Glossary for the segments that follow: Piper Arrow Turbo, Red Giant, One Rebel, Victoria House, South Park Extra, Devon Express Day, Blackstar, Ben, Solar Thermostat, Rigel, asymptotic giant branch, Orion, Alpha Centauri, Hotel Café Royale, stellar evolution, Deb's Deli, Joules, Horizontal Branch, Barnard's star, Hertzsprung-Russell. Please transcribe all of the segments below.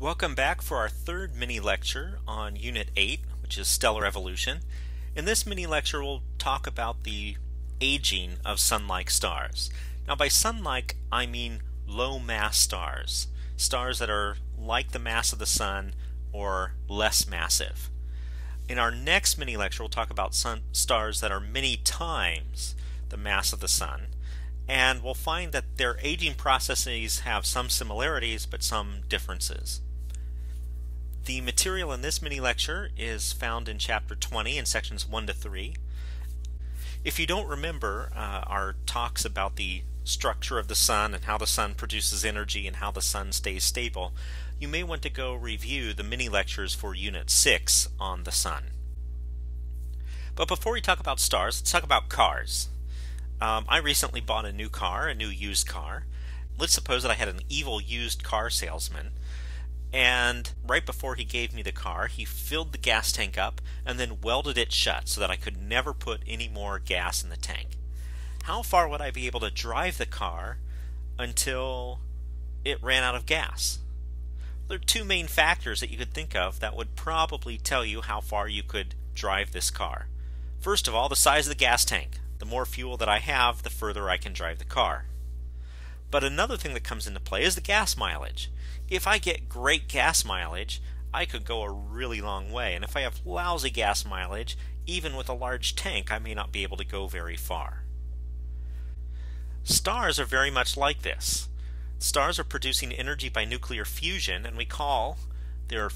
Welcome back for our third mini-lecture on Unit 8, which is Stellar Evolution. In this mini-lecture we'll talk about the aging of sun-like stars. Now by sun-like I mean low-mass stars, stars that are like the mass of the sun or less massive. In our next mini-lecture we'll talk about stars that are many times the mass of the sun, and we'll find that their aging processes have some similarities but some differences. The material in this mini-lecture is found in Chapter 20 in Sections 1 to 3. If you don't remember our talks about the structure of the Sun and how the Sun produces energy and how the Sun stays stable, you may want to go review the mini-lectures for Unit 6 on the Sun. But before we talk about stars, let's talk about cars. I recently bought a new car, a new used car. Let's suppose that I had an evil used car salesman, and right before he gave me the car, he filled the gas tank up and then welded it shut so that I could never put any more gas in the tank. How far would I be able to drive the car until it ran out of gas? There are two main factors that you could think of that would probably tell you how far you could drive this car. First of all, the size of the gas tank. The more fuel that I have, the further I can drive the car. But another thing that comes into play is the gas mileage. If I get great gas mileage, I could go a really long way, and if I have lousy gas mileage, even with a large tank, I may not be able to go very far. Stars are very much like this. Stars are producing energy by nuclear fusion, and we call their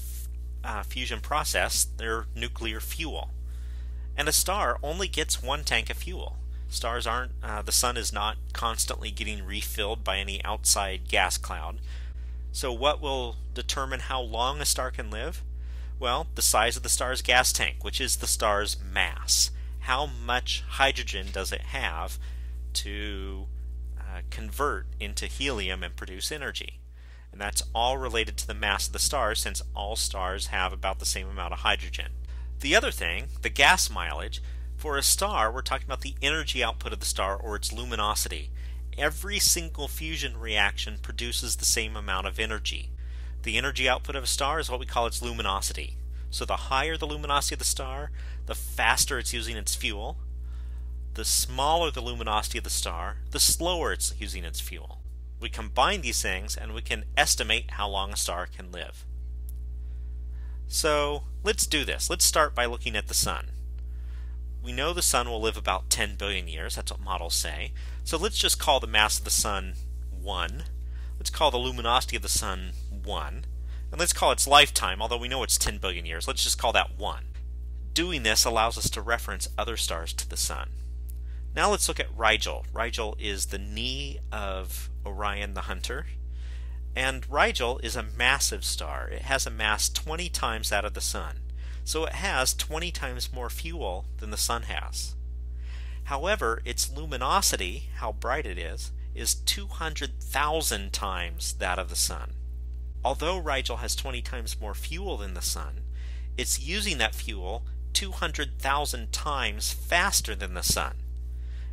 fusion process their nuclear fuel. And a star only gets one tank of fuel. Stars aren't, the sun is not constantly getting refilled by any outside gas cloud. So what will determine how long a star can live? Well, the size of the star's gas tank, which is the star's mass. How much hydrogen does it have to convert into helium and produce energy? And that's all related to the mass of the star, since all stars have about the same amount of hydrogen. The other thing, the gas mileage, for a star we're talking about the energy output of the star or its luminosity. Every single fusion reaction produces the same amount of energy. The energy output of a star is what we call its luminosity. So the higher the luminosity of the star, the faster it's using its fuel. The smaller the luminosity of the star, the slower it's using its fuel. We combine these things and we can estimate how long a star can live. So let's do this. Let's start by looking at the Sun. We know the Sun will live about 10 billion years. That's what models say. So let's just call the mass of the Sun 1. Let's call the luminosity of the Sun 1. And let's call its lifetime, although we know it's 10 billion years. Let's just call that 1. Doing this allows us to reference other stars to the Sun. Now let's look at Rigel. Rigel is the knee of Orion the Hunter. And Rigel is a massive star. It has a mass 20 times that of the Sun. So it has 20 times more fuel than the Sun has. However, its luminosity, how bright it is 200,000 times that of the Sun. Although Rigel has 20 times more fuel than the Sun, it's using that fuel 200,000 times faster than the Sun.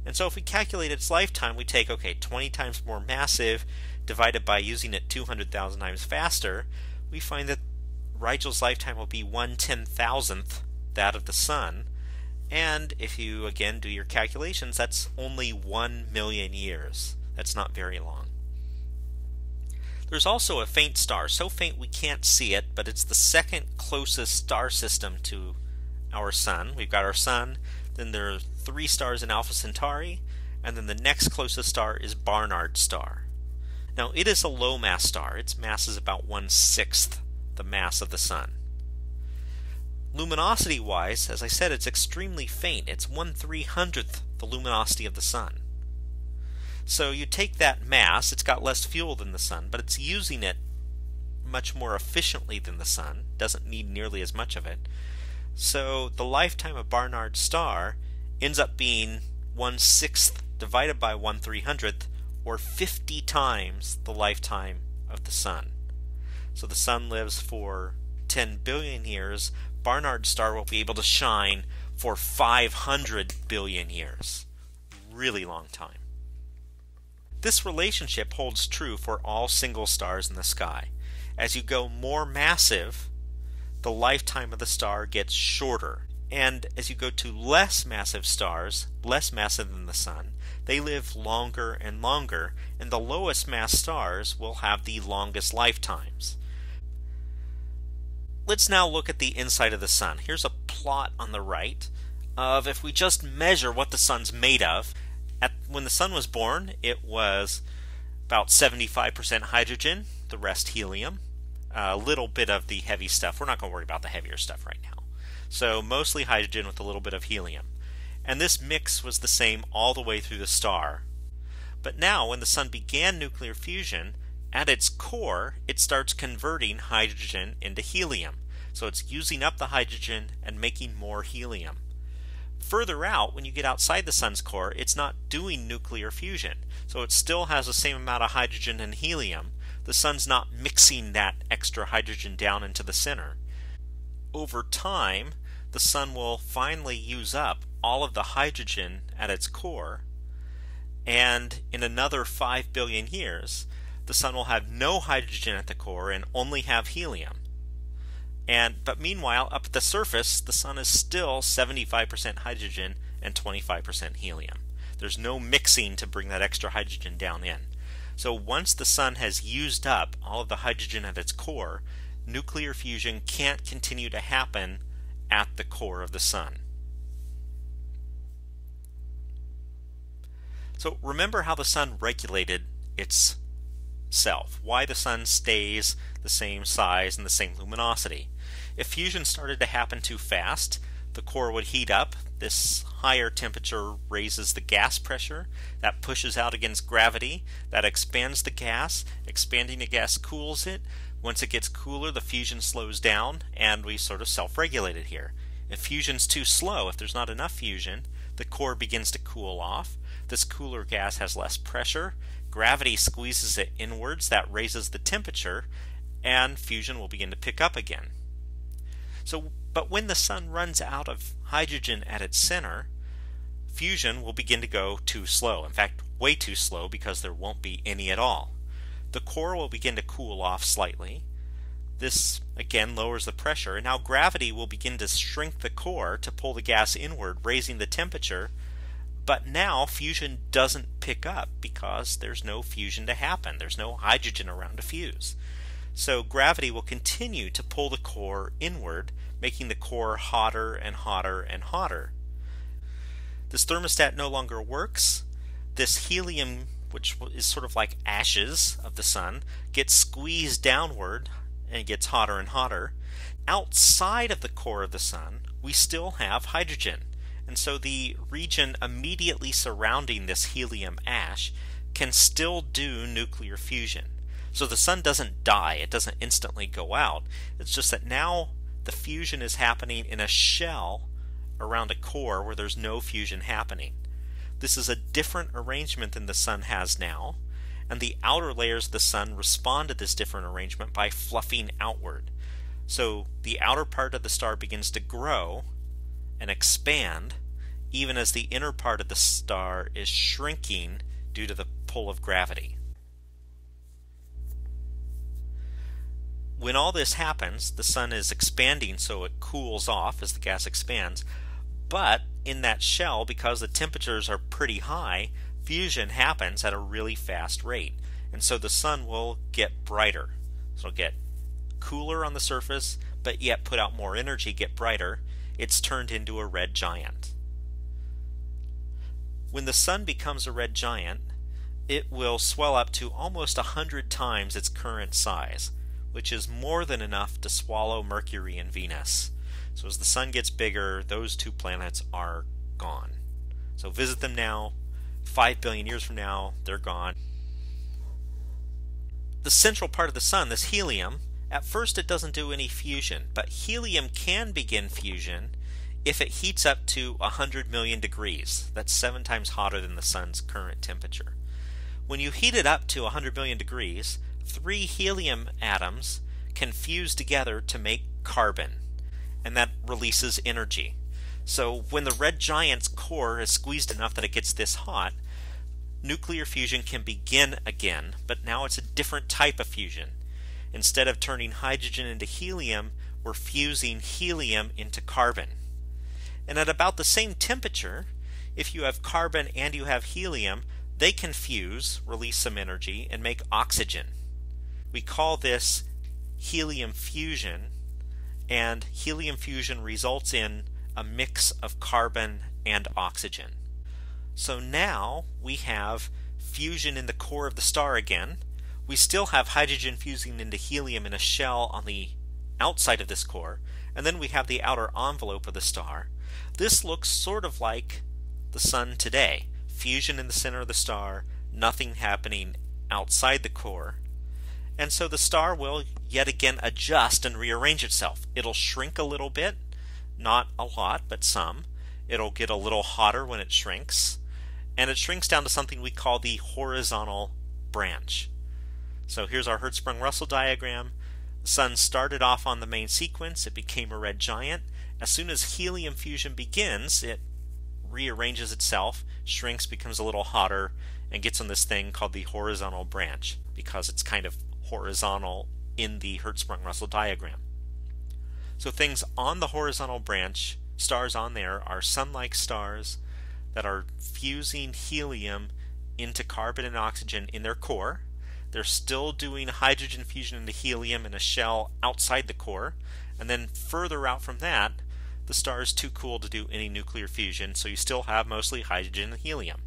And so if we calculate its lifetime, we take, okay, 20 times more massive divided by using it 200,000 times faster, we find that Rigel's lifetime will be 1/10,000th that of the Sun. And if you again do your calculations, that's only 1 million years. That's not very long. There's also a faint star, so faint we can't see it, but it's the second closest star system to our Sun. We've got our Sun, then there are three stars in Alpha Centauri, and then the next closest star is Barnard's star. Now it is a low mass star. Its mass is about 1/6 the mass of the Sun. Luminosity wise, as I said, it's extremely faint. It's 1/300th the luminosity of the Sun. So you take that mass, it's got less fuel than the Sun, but it's using it much more efficiently than the Sun. Doesn't need nearly as much of it. So the lifetime of Barnard's star ends up being 1/6 divided by 1/300th, or 50 times the lifetime of the Sun. So the Sun lives for 10 billion years. Barnard's star will be able to shine for 500 billion years. Really long time. This relationship holds true for all single stars in the sky. As you go more massive, the lifetime of the star gets shorter. And as you go to less massive stars, less massive than the Sun, they live longer and longer, and the lowest mass stars will have the longest lifetimes. Let's now look at the inside of the Sun. Here's a plot on the right of if we just measure what the Sun's made of. When the Sun was born, it was about 75% hydrogen, the rest helium, a little bit of the heavy stuff. We're not going to worry about the heavier stuff right now. So mostly hydrogen with a little bit of helium. And this mix was the same all the way through the star. But now when the Sun began nuclear fusion, at its core it starts converting hydrogen into helium. So it's using up the hydrogen and making more helium. Further out, when you get outside the Sun's core, it's not doing nuclear fusion. So it still has the same amount of hydrogen and helium. The Sun's not mixing that extra hydrogen down into the center. Over time, the Sun will finally use up all of the hydrogen at its core, and in another 5 billion years the Sun will have no hydrogen at the core and only have helium. But meanwhile, up at the surface, the Sun is still 75% hydrogen and 25% helium. There's no mixing to bring that extra hydrogen down in. So once the Sun has used up all of the hydrogen at its core, nuclear fusion can't continue to happen at the core of the Sun. So remember how the Sun regulated itself, why the Sun stays the same size and the same luminosity. If fusion started to happen too fast, the core would heat up. This higher temperature raises the gas pressure. That pushes out against gravity. That expands the gas. Expanding the gas cools it. Once it gets cooler, the fusion slows down, and we sort of self-regulate it here. If fusion's too slow, if there's not enough fusion, the core begins to cool off. This cooler gas has less pressure. Gravity squeezes it inwards. That raises the temperature, and fusion will begin to pick up again. But when the Sun runs out of hydrogen at its center, fusion will begin to go too slow. In fact, way too slow, because there won't be any at all. The core will begin to cool off slightly. This again lowers the pressure, and now gravity will begin to shrink the core to pull the gas inward, raising the temperature. But now fusion doesn't pick up because there's no fusion to happen. There's no hydrogen around to fuse. So gravity will continue to pull the core inward, making the core hotter and hotter and hotter. This thermostat no longer works. This helium, which is sort of like ashes of the Sun, gets squeezed downward and gets hotter and hotter. Outside of the core of the Sun, we still have hydrogen. And so the region immediately surrounding this helium ash can still do nuclear fusion. So the Sun doesn't die, it doesn't instantly go out. It's just that now the fusion is happening in a shell around a core where there's no fusion happening. This is a different arrangement than the Sun has now, and the outer layers of the Sun respond to this different arrangement by fluffing outward. So the outer part of the star begins to grow and expand, even as the inner part of the star is shrinking due to the pull of gravity. When all this happens, the Sun is expanding, so it cools off as the gas expands. But in that shell, because the temperatures are pretty high, fusion happens at a really fast rate. And so the Sun will get brighter. So it'll get cooler on the surface, but yet put out more energy, get brighter. It's turned into a red giant. When the Sun becomes a red giant, it will swell up to almost 100 times its current size, which is more than enough to swallow Mercury and Venus. So as the Sun gets bigger, those two planets are gone. So visit them now. 5 billion years from now, they're gone. The central part of the Sun, this helium, at first it doesn't do any fusion, but helium can begin fusion if it heats up to 100 million degrees. That's 7 times hotter than the Sun's current temperature. When you heat it up to 100 million degrees, 3 helium atoms can fuse together to make carbon, and that releases energy. So when the red giant's core is squeezed enough that it gets this hot, nuclear fusion can begin again, but now it's a different type of fusion. Instead of turning hydrogen into helium, we're fusing helium into carbon. And at about the same temperature, if you have carbon and you have helium, they can fuse, release some energy, and make oxygen. We call this helium fusion, and helium fusion results in a mix of carbon and oxygen. So now we have fusion in the core of the star again. We still have hydrogen fusing into helium in a shell on the outside of this core, and then we have the outer envelope of the star. This looks sort of like the Sun today. Fusion in the center of the star, nothing happening outside the core. And so the star will yet again adjust and rearrange itself. It'll shrink a little bit, not a lot, but some. It'll get a little hotter when it shrinks, and it shrinks down to something we call the horizontal branch. So here's our Hertzsprung-Russell diagram. The Sun started off on the main sequence. It became a red giant. As soon as helium fusion begins, it rearranges itself, shrinks, becomes a little hotter, and gets on this thing called the horizontal branch, because it's kind of horizontal in the Hertzsprung-Russell diagram. So things on the horizontal branch, stars on there, are Sun-like stars that are fusing helium into carbon and oxygen in their core. They're still doing hydrogen fusion into helium in a shell outside the core, and then further out from that, the star is too cool to do any nuclear fusion, so you still have mostly hydrogen and helium.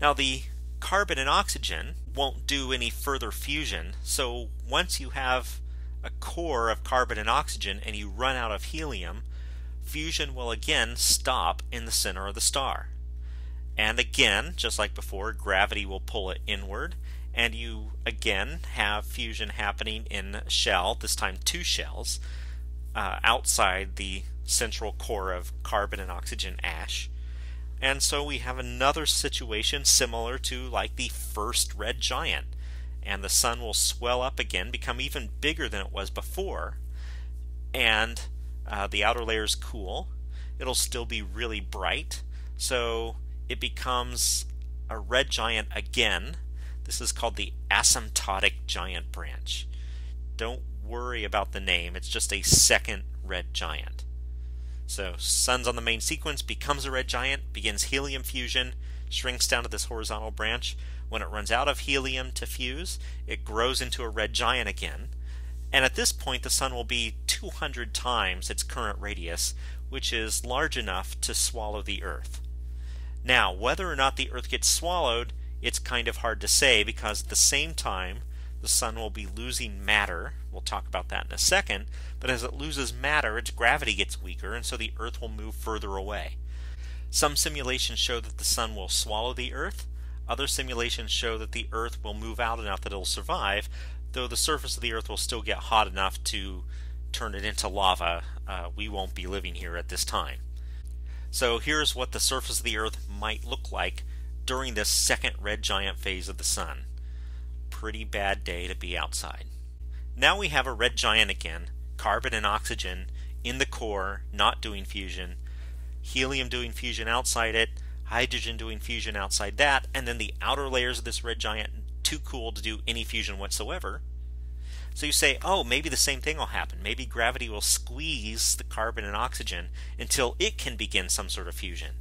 Now the carbon and oxygen won't do any further fusion, so once you have a core of carbon and oxygen and you run out of helium, fusion will again stop in the center of the star. And again, just like before, gravity will pull it inward, and you again have fusion happening in a shell, this time two shells, outside the central core of carbon and oxygen ash. And so we have another situation similar to like the first red giant, and the Sun will swell up again, become even bigger than it was before, and the outer layer is cool. It'll still be really bright, so it becomes a red giant again. This is called the asymptotic giant branch. Don't worry about the name, it's just a second red giant. So Sun's on the main sequence, becomes a red giant, begins helium fusion, shrinks down to this horizontal branch. When it runs out of helium to fuse, it grows into a red giant again. And at this point the Sun will be 200 times its current radius, which is large enough to swallow the Earth. Now, whether or not the Earth gets swallowed, it's kind of hard to say, because at the same time the Sun will be losing matter. We'll talk about that in a second. But as it loses matter, its gravity gets weaker, and so the Earth will move further away. Some simulations show that the Sun will swallow the Earth. Other simulations show that the Earth will move out enough that it'll survive, though the surface of the Earth will still get hot enough to turn it into lava. We won't be living here at this time. So here's what the surface of the Earth might look like during this second red giant phase of the Sun. Pretty bad day to be outside. Now we have a red giant again, carbon and oxygen in the core not doing fusion, helium doing fusion outside it, hydrogen doing fusion outside that, and then the outer layers of this red giant too cool to do any fusion whatsoever. So you say, oh, maybe the same thing will happen. Maybe gravity will squeeze the carbon and oxygen until it can begin some sort of fusion.